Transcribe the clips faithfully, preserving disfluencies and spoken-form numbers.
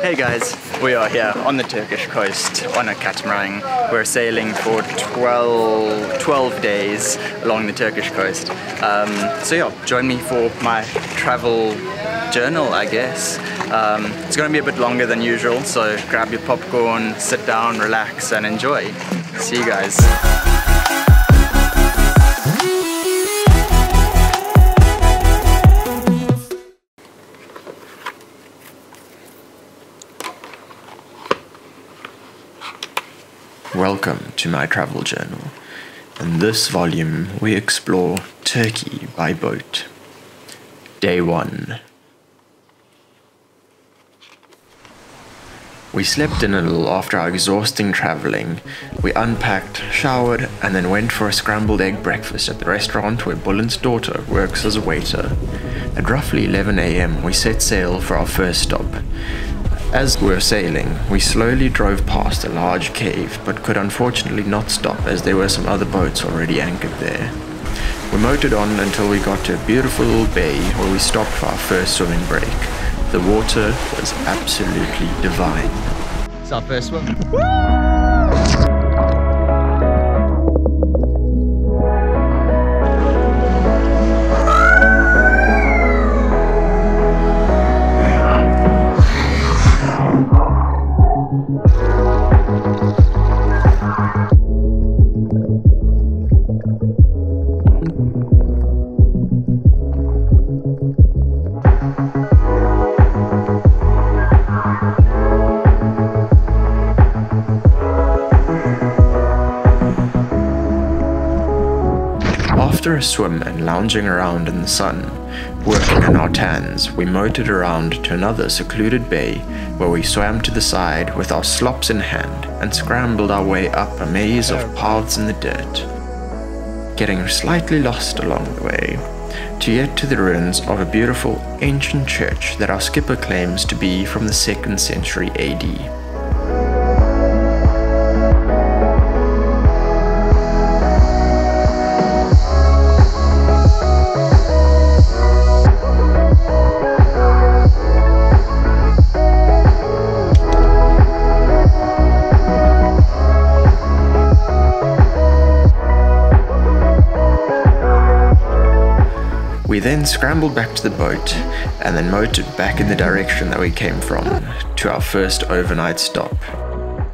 Hey guys, we are here on the Turkish coast on a catamaran. We're sailing for twelve, twelve days along the Turkish coast. Um, so yeah, join me for my travel journal, I guess. Um, it's going to be a bit longer than usual, so grab your popcorn, sit down, relax and enjoy. See you guys. Welcome to my travel journal. In this volume we explore Turkey by boat. Day one. We slept in a little after our exhausting travelling. We unpacked, showered and then went for a scrambled egg breakfast at the restaurant where Bülent's daughter works as a waiter. At roughly eleven A M we set sail for our first stop. As we were sailing, we slowly drove past a large cave, but could unfortunately not stop as there were some other boats already anchored there. We motored on until we got to a beautiful little bay where we stopped for our first swimming break. The water was absolutely divine. It's our first swim. Woo! After a swim and lounging around in the sun, working on our tans, we motored around to another secluded bay where we swam to the side with our slops in hand and scrambled our way up a maze of paths in the dirt, getting slightly lost along the way, to get to the ruins of a beautiful ancient church that our skipper claims to be from the second century A D. We then scrambled back to the boat and then motored back in the direction that we came from to our first overnight stop.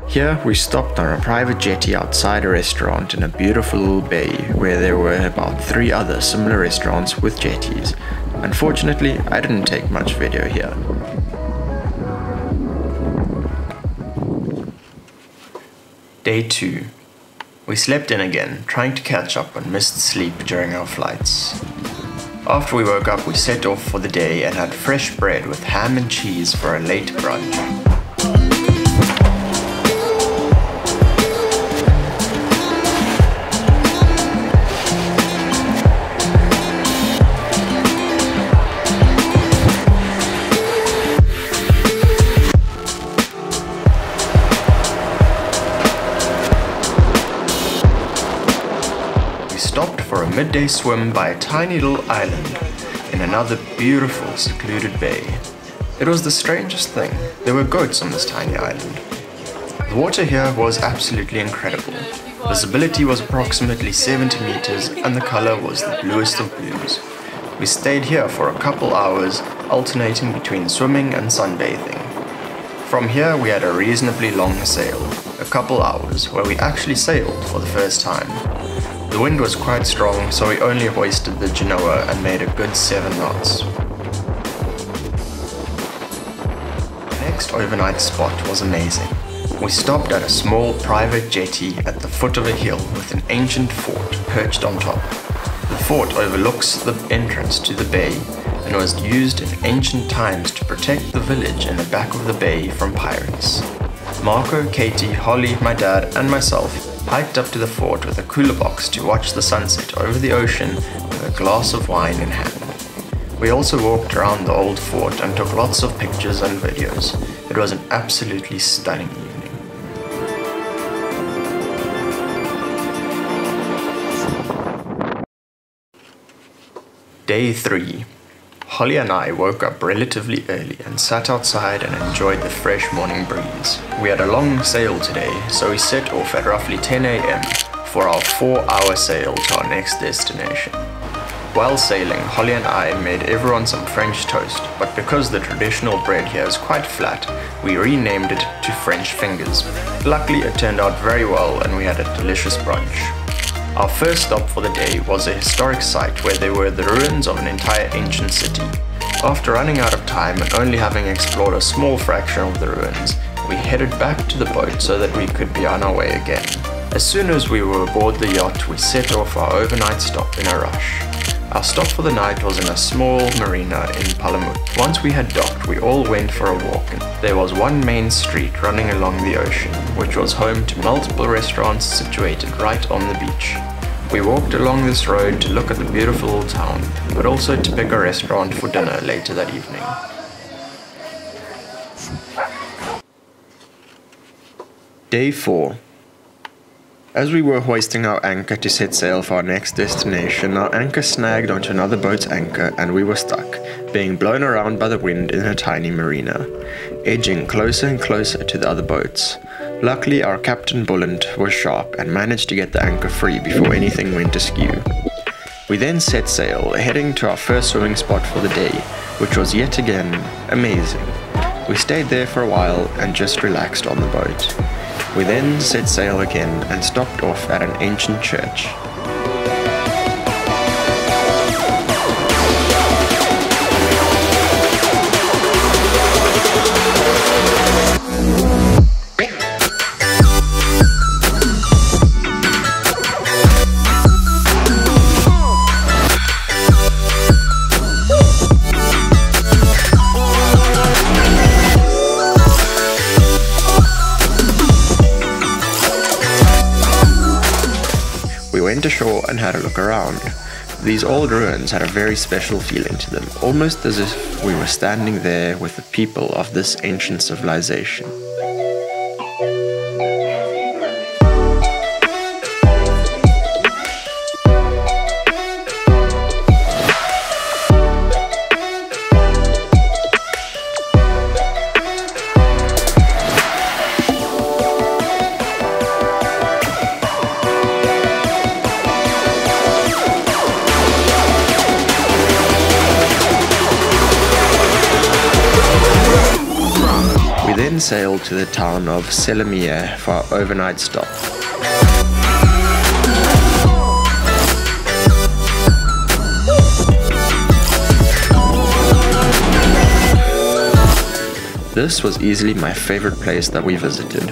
Here we stopped on a private jetty outside a restaurant in a beautiful little bay where there were about three other similar restaurants with jetties. Unfortunately, I didn't take much video here. Day two. We slept in again, trying to catch up on missed sleep during our flights. After we woke up, we set off for the day and had fresh bread with ham and cheese for a late brunch. For a midday swim by a tiny little island in another beautiful secluded bay. It was the strangest thing. There were goats on this tiny island. The water here was absolutely incredible. Visibility was approximately seventy meters and the color was the bluest of blues. We stayed here for a couple hours, alternating between swimming and sunbathing. From here we had a reasonably long sail, a couple hours, where we actually sailed for the first time. The wind was quite strong, so we only hoisted the genoa and made a good seven knots. The next overnight spot was amazing. We stopped at a small private jetty at the foot of a hill with an ancient fort perched on top. The fort overlooks the entrance to the bay and was used in ancient times to protect the village in the back of the bay from pirates. Marco, Katie, Holly, my dad and myself hiked up to the fort with a cooler box to watch the sunset over the ocean with a glass of wine in hand. We also walked around the old fort and took lots of pictures and videos. It was an absolutely stunning evening. Day three. Holly and I woke up relatively early and sat outside and enjoyed the fresh morning breeze. We had a long sail today, so we set off at roughly ten a m for our four hour sail to our next destination. While sailing, Holly and I made everyone some French toast, but because the traditional bread here is quite flat, we renamed it to French fingers. Luckily, it turned out very well and we had a delicious brunch. Our first stop for the day was a historic site where there were the ruins of an entire ancient city. After running out of time and only having explored a small fraction of the ruins, we headed back to the boat so that we could be on our way again. As soon as we were aboard the yacht, we set off our overnight stop in a rush. Our stop for the night was in a small marina in Palamut. Once we had docked, we all went for a walk. There was one main street running along the ocean, which was home to multiple restaurants situated right on the beach. We walked along this road to look at the beautiful old town, but also to pick a restaurant for dinner later that evening. Day four. As we were hoisting our anchor to set sail for our next destination, our anchor snagged onto another boat's anchor and we were stuck, being blown around by the wind in a tiny marina, edging closer and closer to the other boats. Luckily, our captain Bülent was sharp and managed to get the anchor free before anything went askew. We then set sail, heading to our first swimming spot for the day, which was yet again amazing. We stayed there for a while and just relaxed on the boat. We then set sail again and stopped off at an ancient church. We went ashore and had a look around. These old ruins had a very special feeling to them, almost as if we were standing there with the people of this ancient civilization. Sailed to the town of Selimiye for our overnight stop. This was easily my favorite place that we visited.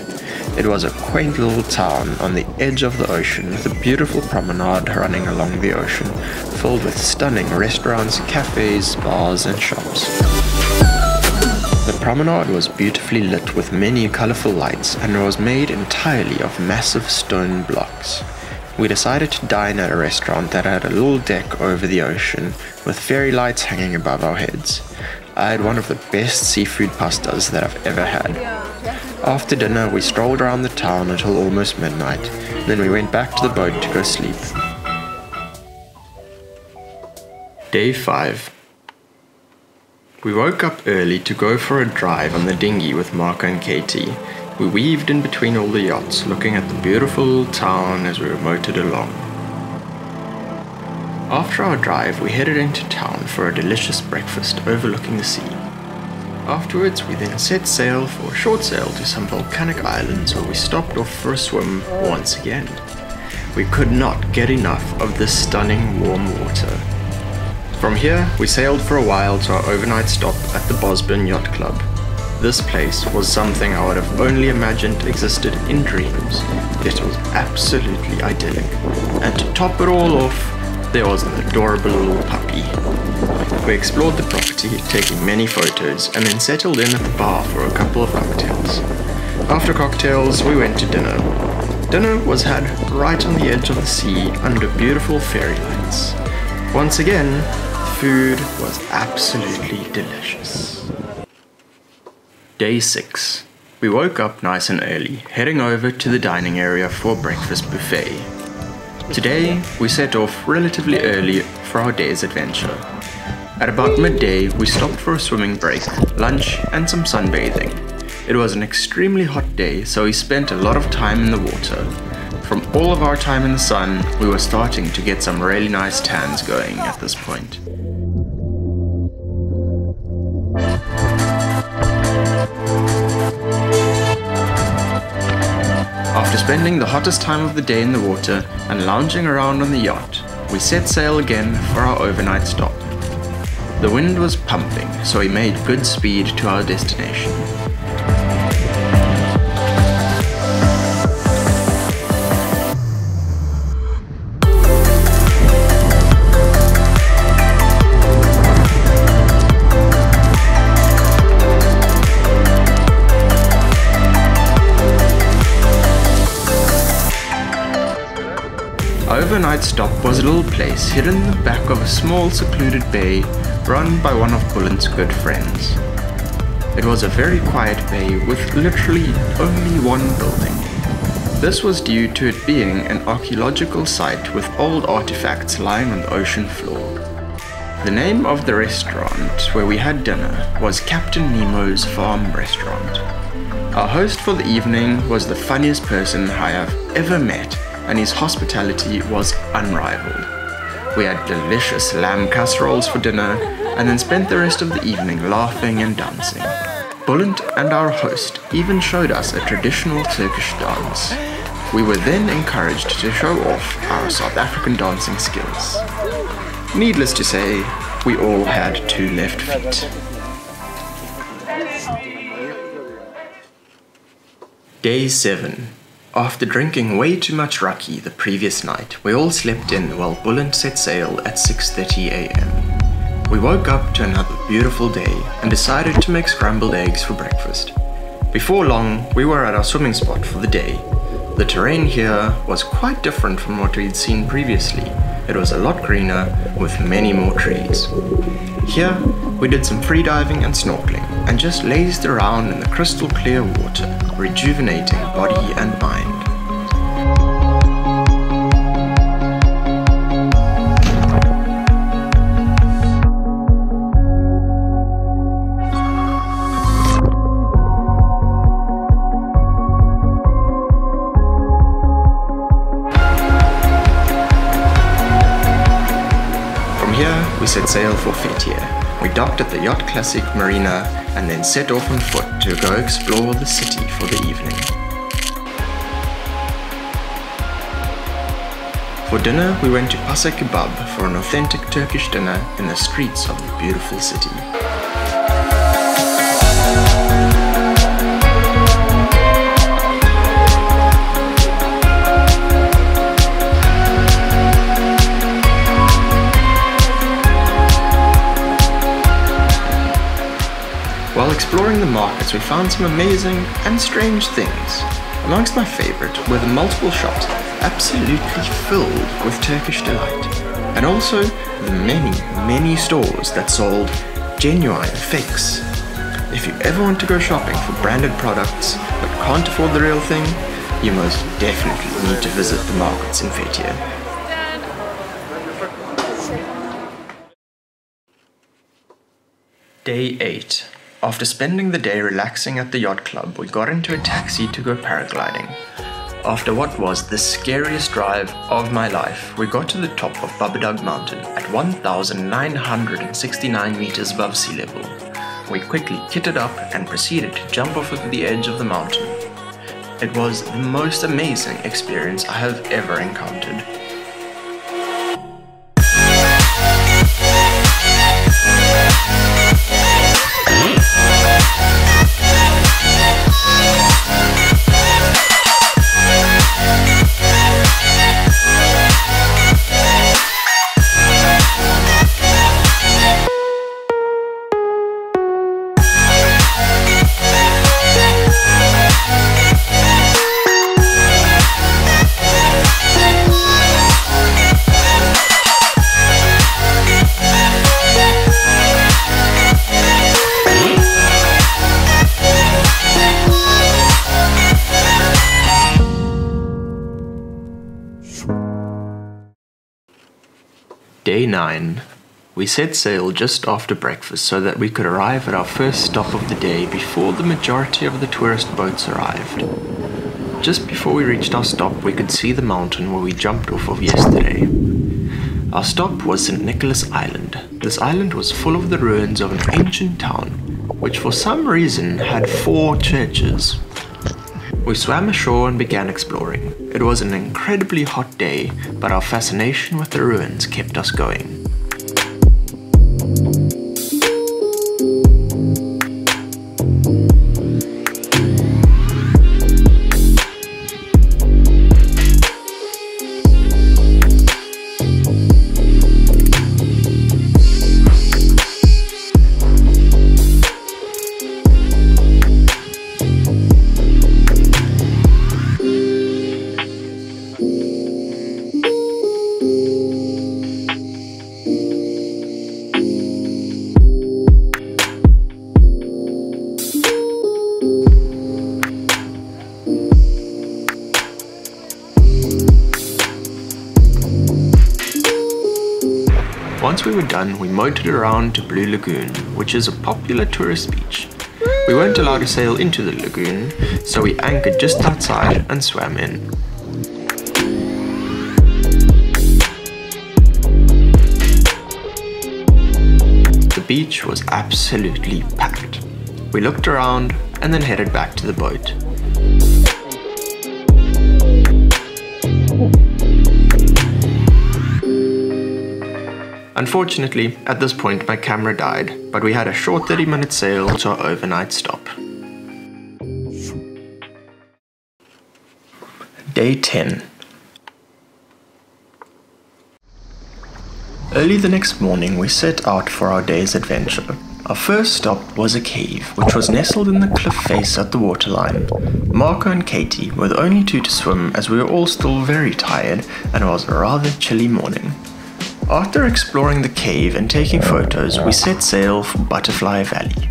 It was a quaint little town on the edge of the ocean with a beautiful promenade running along the ocean, filled with stunning restaurants, cafes, bars, and shops. The promenade was beautifully lit with many colourful lights and was made entirely of massive stone blocks. We decided to dine at a restaurant that had a little deck over the ocean with fairy lights hanging above our heads. I had one of the best seafood pastas that I've ever had. After dinner we strolled around the town until almost midnight, then we went back to the boat to go sleep. Day five. We woke up early to go for a drive on the dinghy with Marco and Katie. We weaved in between all the yachts, looking at the beautiful town as we motored along. After our drive, we headed into town for a delicious breakfast overlooking the sea. Afterwards, we then set sail for a short sail to some volcanic islands where we stopped off for a swim once again. We could not get enough of this stunning warm water. From here, we sailed for a while to our overnight stop at the Bosburn Yacht Club. This place was something I would have only imagined existed in dreams. It was absolutely idyllic. And to top it all off, there was an adorable little puppy. We explored the property, taking many photos, and then settled in at the bar for a couple of cocktails. After cocktails, we went to dinner. Dinner was had right on the edge of the sea under beautiful fairy lights. Once again, food was absolutely delicious. Day six. We woke up nice and early, heading over to the dining area for a breakfast buffet. Today, we set off relatively early for our day's adventure. At about midday, we stopped for a swimming break, lunch, and some sunbathing. It was an extremely hot day, so we spent a lot of time in the water. From all of our time in the sun, we were starting to get some really nice tans going at this point. After spending the hottest time of the day in the water and lounging around on the yacht, we set sail again for our overnight stop. The wind was pumping, so we made good speed to our destination. Our overnight stop was a little place hidden in the back of a small secluded bay run by one of Bullen's good friends. It was a very quiet bay with literally only one building. This was due to it being an archaeological site with old artifacts lying on the ocean floor. The name of the restaurant where we had dinner was Captain Nemo's Farm Restaurant. Our host for the evening was the funniest person I have ever met, and his hospitality was unrivaled. We had delicious lamb casseroles for dinner and then spent the rest of the evening laughing and dancing. Bülent and our host even showed us a traditional Turkish dance. We were then encouraged to show off our South African dancing skills. Needless to say, we all had two left feet. Day seven. After drinking way too much raki the previous night, we all slept in while Bülent set sail at six thirty a m We woke up to another beautiful day and decided to make scrambled eggs for breakfast. Before long, we were at our swimming spot for the day. The terrain here was quite different from what we'd seen previously. It was a lot greener with many more trees. Here, we did some free diving and snorkeling and just lazed around in the crystal clear water, rejuvenating body and mind. From here, we set sail for Fethiye. We docked at the Yacht Classic Marina and then set off on foot to go explore the city for the evening. For dinner, we went to Asa Kebab for an authentic Turkish dinner in the streets of the beautiful city. While exploring the markets, we found some amazing and strange things. Amongst my favorite were the multiple shops absolutely filled with Turkish delight, and also the many, many stores that sold genuine fakes. If you ever want to go shopping for branded products but can't afford the real thing, you most definitely need to visit the markets in Fethiye. Day eight. After spending the day relaxing at the yacht club, we got into a taxi to go paragliding. After what was the scariest drive of my life, we got to the top of Babadag Mountain at one thousand nine hundred sixty-nine meters above sea level. We quickly kitted up and proceeded to jump off of the edge of the mountain. It was the most amazing experience I have ever encountered. Day nine. We set sail just after breakfast so that we could arrive at our first stop of the day before the majority of the tourist boats arrived. Just before we reached our stop, we could see the mountain where we jumped off of yesterday. Our stop was St Nicholas Island. This island was full of the ruins of an ancient town, which for some reason had four churches. We swam ashore and began exploring. It was an incredibly hot day, but our fascination with the ruins kept us going. Once we were done, we motored around to Blue Lagoon, which is a popular tourist beach. We weren't allowed to sail into the lagoon, so we anchored just outside and swam in. The beach was absolutely packed. We looked around and then headed back to the boat. Unfortunately, at this point my camera died, but we had a short thirty minute sail to our overnight stop. Day ten. Early the next morning we set out for our day's adventure. Our first stop was a cave, which was nestled in the cliff face at the waterline. Marco and Katie were the only two to swim as we were all still very tired and it was a rather chilly morning. After exploring the cave and taking photos, we set sail for Butterfly Valley.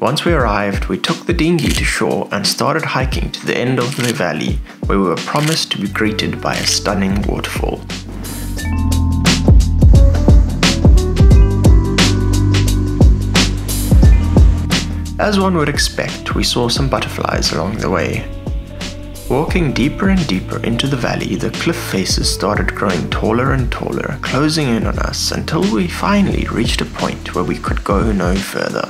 Once we arrived, we took the dinghy to shore and started hiking to the end of the valley, where we were promised to be greeted by a stunning waterfall. As one would expect, we saw some butterflies along the way. Walking deeper and deeper into the valley, the cliff faces started growing taller and taller, closing in on us until we finally reached a point where we could go no further.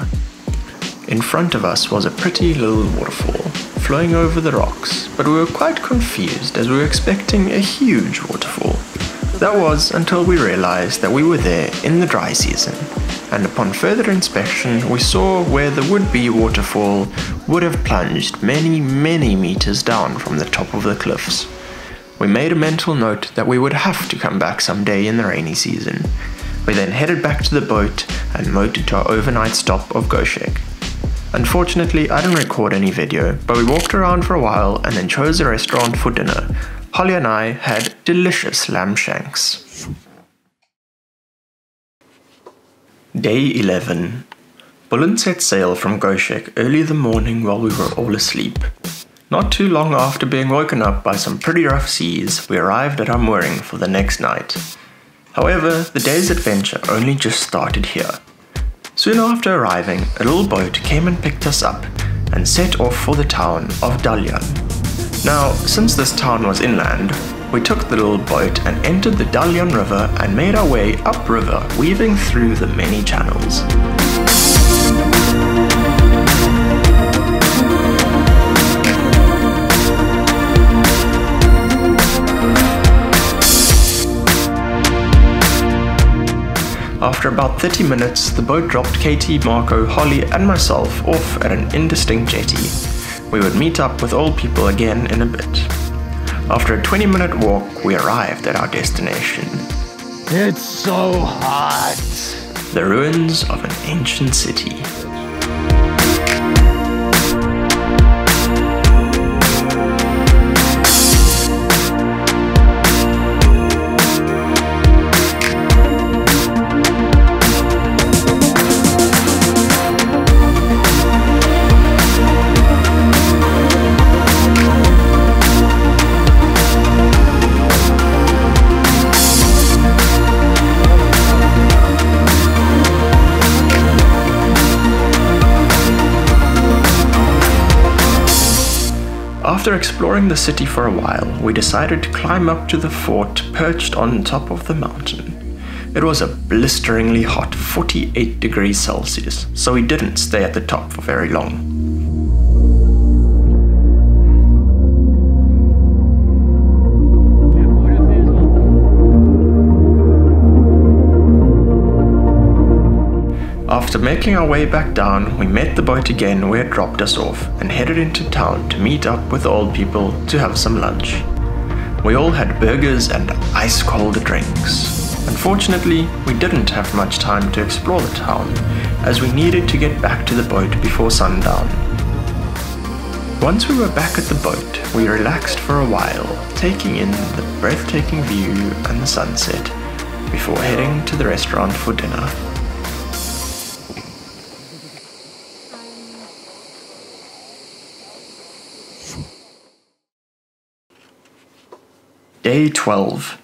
In front of us was a pretty little waterfall, flowing over the rocks, but we were quite confused as we were expecting a huge waterfall. That was until we realized that we were there in the dry season. And upon further inspection, we saw where the would-be waterfall would have plunged many, many meters down from the top of the cliffs. We made a mental note that we would have to come back someday in the rainy season. We then headed back to the boat and motored to our overnight stop of Gocek. Unfortunately, I didn't record any video, but we walked around for a while and then chose a restaurant for dinner. Holly and I had delicious lamb shanks. Day eleven. Bülent set sail from Gocek early the morning while we were all asleep. Not too long after being woken up by some pretty rough seas, we arrived at our mooring for the next night. However, the day's adventure only just started here. Soon after arriving, a little boat came and picked us up and set off for the town of Dalyan. Now, since this town was inland, we took the little boat and entered the Dalyan River and made our way upriver, weaving through the many channels. After about thirty minutes, the boat dropped Katie, Marco, Holly and myself off at an indistinct jetty. We would meet up with old people again in a bit. After a twenty minute walk, we arrived at our destination. It's so hot! The ruins of an ancient city. After exploring the city for a while, we decided to climb up to the fort perched on top of the mountain. It was a blisteringly hot forty-eight degrees Celsius, so we didn't stay at the top for very long. After making our way back down, we met the boat again where it dropped us off and headed into town to meet up with old people to have some lunch. We all had burgers and ice cold drinks. Unfortunately, we didn't have much time to explore the town as we needed to get back to the boat before sundown. Once we were back at the boat, we relaxed for a while, taking in the breathtaking view and the sunset before heading to the restaurant for dinner. Day twelve.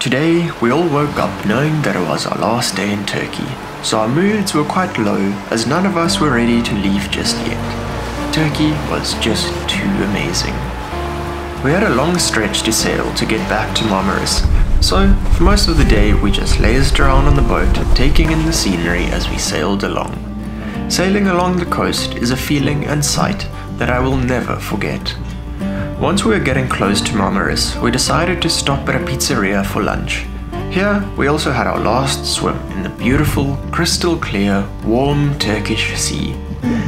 Today, we all woke up knowing that it was our last day in Turkey, so our moods were quite low as none of us were ready to leave just yet. Turkey was just too amazing. We had a long stretch to sail to get back to Marmaris, so for most of the day we just lazed around on the boat, taking in the scenery as we sailed along. Sailing along the coast is a feeling and sight that I will never forget. Once we were getting close to Marmaris, we decided to stop at a pizzeria for lunch. Here, we also had our last swim in the beautiful, crystal clear, warm Turkish sea.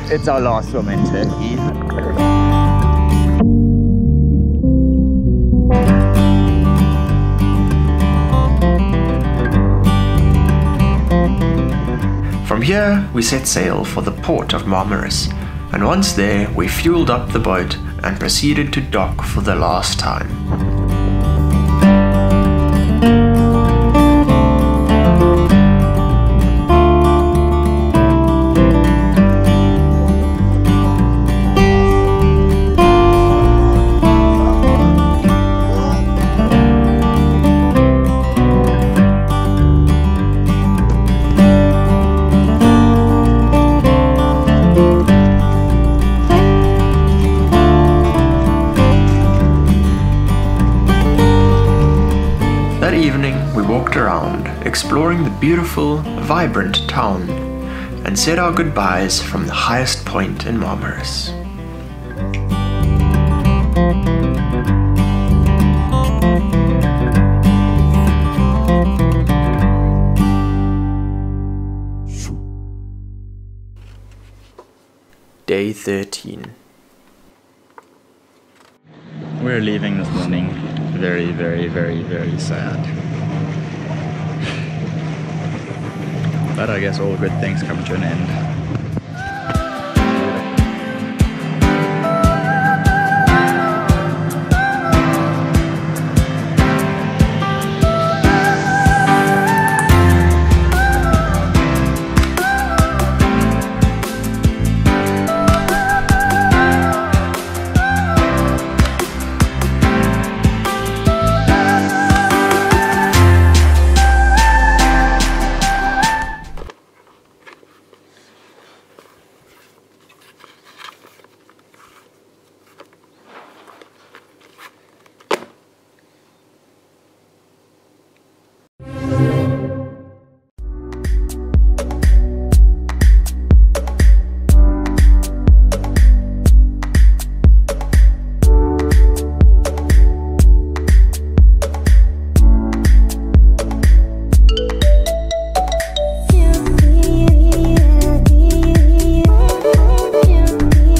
It's our last swim in Turkey. From here, we set sail for the port of Marmaris, and once there, we fueled up the boat and proceeded to dock for the last time. Exploring the beautiful, vibrant town, and said our goodbyes from the highest point in Marmaris. Day thirteen. We're leaving this morning very, very, very, very sad. But I guess all good things come to an end.